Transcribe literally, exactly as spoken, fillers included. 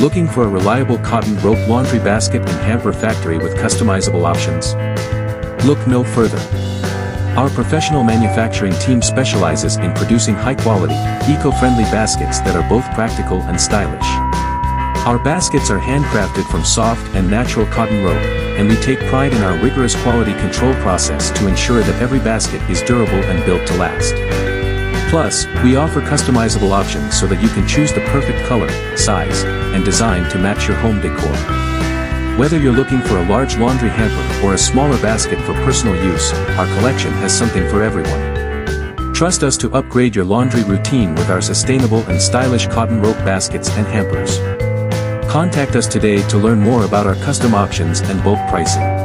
Looking for a reliable cotton rope laundry basket and hamper factory with customizable options? Look no further. Our professional manufacturing team specializes in producing high-quality, eco-friendly baskets that are both practical and stylish. Our baskets are handcrafted from soft and natural cotton rope, and we take pride in our rigorous quality control process to ensure that every basket is durable and built to last. Plus, we offer customizable options so that you can choose the perfect color, size, and design to match your home decor. Whether you're looking for a large laundry hamper or a smaller basket for personal use, our collection has something for everyone. Trust us to upgrade your laundry routine with our sustainable and stylish cotton rope baskets and hampers. Contact us today to learn more about our custom options and bulk pricing.